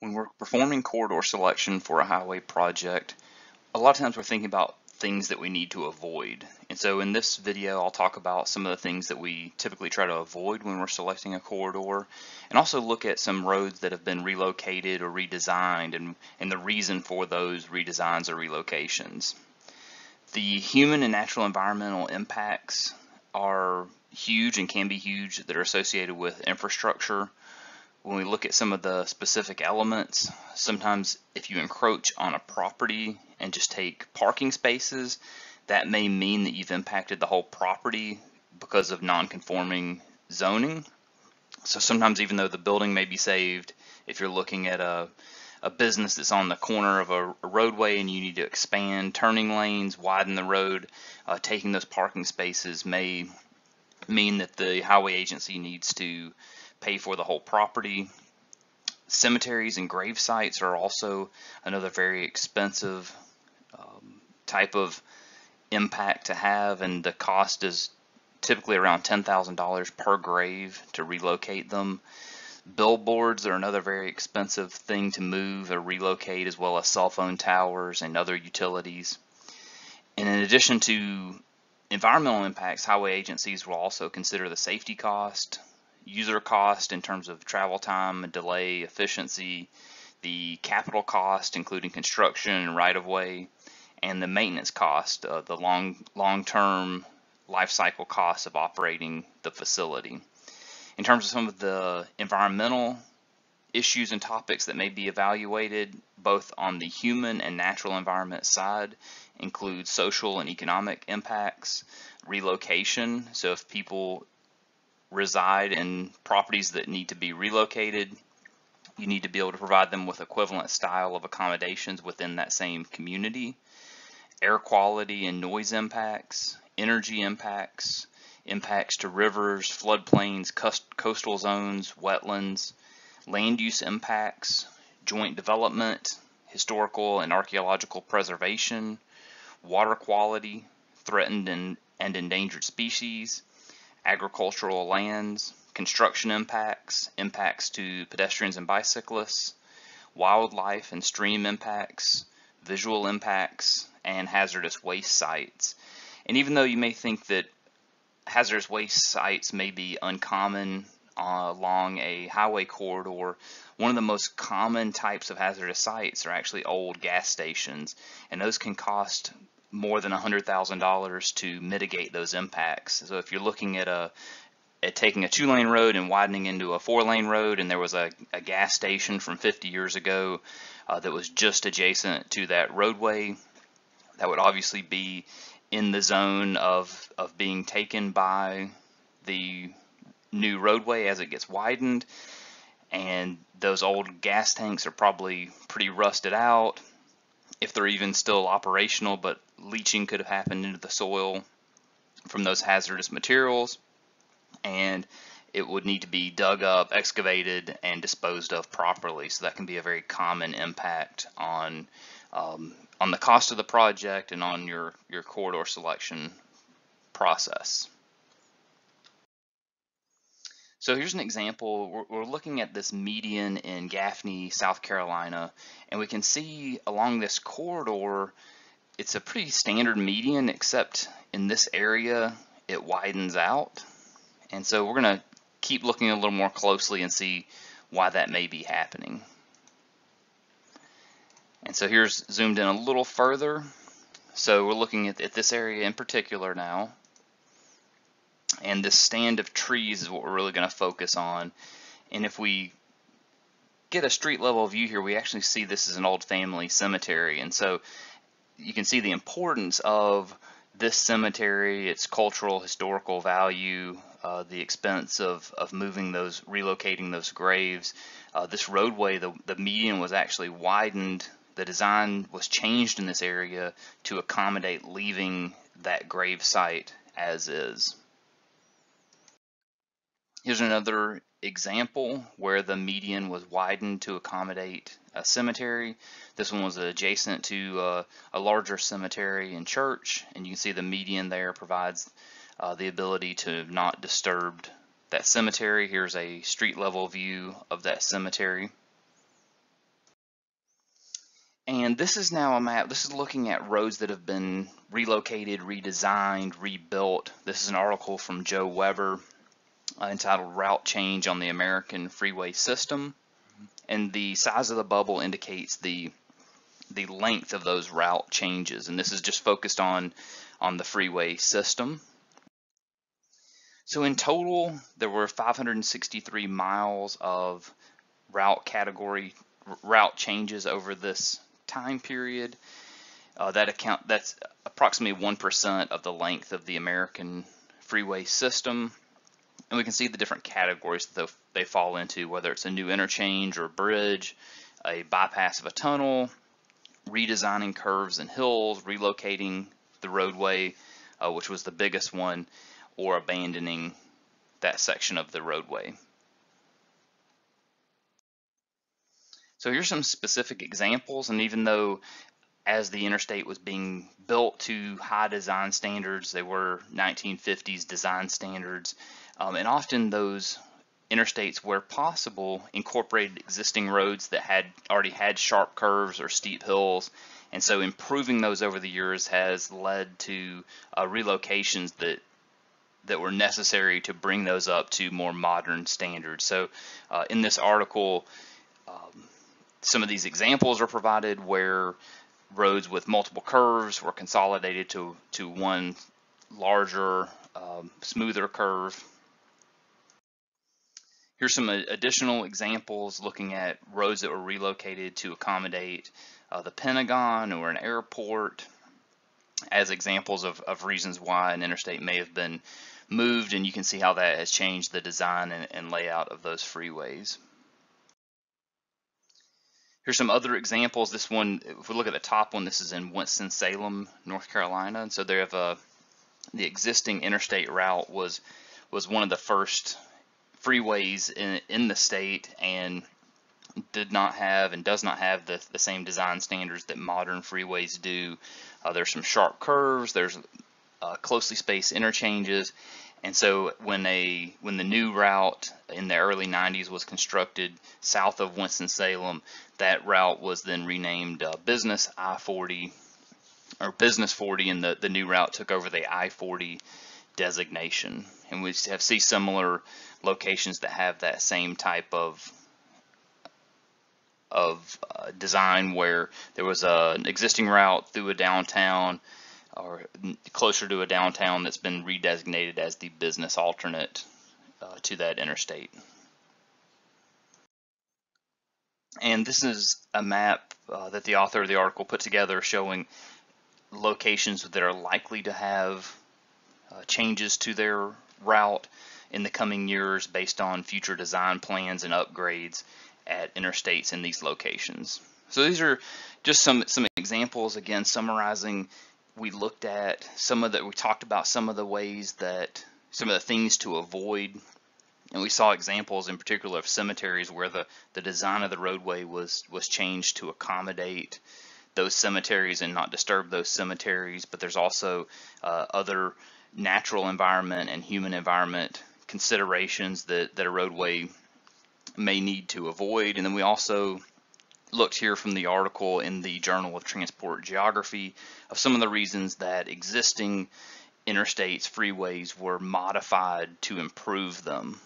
When we're performing corridor selection for a highway project, a lot of times we're thinking about things that we need to avoid. And so in this video, I'll talk about some of the things that we typically try to avoid when we're selecting a corridor, and also look at some roads that have been relocated or redesigned and the reason for those redesigns or relocations. The human and natural environmental impacts are huge and can be huge that are associated with infrastructure. When we look at some of the specific elements, sometimes if you encroach on a property and just take parking spaces, that may mean that you've impacted the whole property because of non-conforming zoning. So sometimes even though the building may be saved, if you're looking at a business that's on the corner of a roadway and you need to expand turning lanes, widen the road, taking those parking spaces may mean that the highway agency needs to pay for the whole property. Cemeteries and grave sites are also another very expensive type of impact to have, and the cost is typically around $10,000 per grave to relocate them. Billboards are another very expensive thing to move or relocate, as well as cell phone towers and other utilities. And in addition to environmental impacts, highway agencies will also consider the safety cost, user cost in terms of travel time and delay, efficiency, the capital cost including construction and right-of-way, and the maintenance cost, the long-term life cycle costs of operating the facility. In terms of some of the environmental issues and topics that may be evaluated, both on the human and natural environment side, include social and economic impacts, relocation, so if people reside in properties that need to be relocated, you need to be able to provide them with equivalent style of accommodations within that same community. Air quality and noise impacts, energy impacts, impacts to rivers, floodplains, coastal zones, wetlands, land use impacts, joint development, historical and archaeological preservation, water quality, threatened and endangered species, agricultural lands, construction impacts, impacts to pedestrians and bicyclists, wildlife and stream impacts, visual impacts, and hazardous waste sites. And even though you may think that hazardous waste sites may be uncommon along a highway corridor, one of the most common types of hazardous sites are actually old gas stations, and those can cost more than $100,000 to mitigate those impacts. So if you're looking at taking a 2-lane road and widening into a 4-lane road, and there was a gas station from 50 years ago that was just adjacent to that roadway, that would obviously be in the zone of being taken by the new roadway as it gets widened, and those old gas tanks are probably pretty rusted out, if they're even still operational, but leaching could have happened into the soil from those hazardous materials, and it would need to be dug up, excavated, and disposed of properly. So that can be a very common impact on the cost of the project and on your corridor selection process. So here's an example. We're looking at this median in Gaffney, South Carolina, and we can see along this corridor, it's a pretty standard median, except in this area, it widens out. And so we're going to keep looking a little more closely and see why that may be happening. And so here's zoomed in a little further. So we're looking at this area in particular now. And this stand of trees is what we're really going to focus on. And if we get a street level view here, we actually see this is an old family cemetery. And so you can see the importance of this cemetery, its cultural, historical value, the expense of moving those, relocating those graves. This roadway, the median was actually widened. The design was changed in this area to accommodate leaving that grave site as is. Here's another example where the median was widened to accommodate a cemetery. This one was adjacent to a larger cemetery and church, and you can see the median there provides the ability to not disturb that cemetery. Here's a street level view of that cemetery. And this is now a map. This is looking at roads that have been relocated, redesigned, rebuilt. This is an article from Joe Weber entitled Route Change on the American Freeway System. And the size of the bubble indicates the length of those route changes. And this is just focused on the freeway system. So in total, there were 563 miles of route changes over this time period. That's approximately 1% of the length of the American freeway system, and we can see the different categories that they fall into, whether it's a new interchange or bridge, a bypass of a tunnel, redesigning curves and hills, relocating the roadway, which was the biggest one, or abandoning that section of the roadway. So here's some specific examples, and even though as the interstate was being built to high design standards, they were 1950s design standards, and often those interstates, where possible, incorporated existing roads that already had sharp curves or steep hills, and so improving those over the years has led to relocations that were necessary to bring those up to more modern standards. So in this article, some of these examples are provided where roads with multiple curves were consolidated to one larger, smoother curve. Here's some additional examples looking at roads that were relocated to accommodate the Pentagon or an airport, as examples of reasons why an interstate may have been moved, and you can see how that has changed the design and layout of those freeways. Here's some other examples. This one, if we look at the top one, this is in Winston-Salem, North Carolina. And so they have the existing interstate route was one of the first freeways in the state, and did not have and does not have the same design standards that modern freeways do. There's some sharp curves, there's closely spaced interchanges, and so when the new route in the early 90s was constructed south of Winston-Salem, that route was then renamed Business I-40 or Business 40, and the new route took over the I-40 designation. And we have seen similar locations that have that same type of design, where there was an existing route through a downtown or closer to a downtown that's been redesignated as the business alternate to that interstate. And this is a map that the author of the article put together showing locations that are likely to have changes to their route in the coming years based on future design plans and upgrades at interstates in these locations. So these are just some examples, again, summarizing. We looked at we talked about some of the ways that, some of the things to avoid, and we saw examples in particular of cemeteries where the design of the roadway was changed to accommodate those cemeteries and not disturb those cemeteries. But there's also other natural environment and human environment considerations that a roadway may need to avoid. And then we also looked here from the article in the Journal of Transport Geography of some of the reasons that existing interstates, freeways were modified to improve them.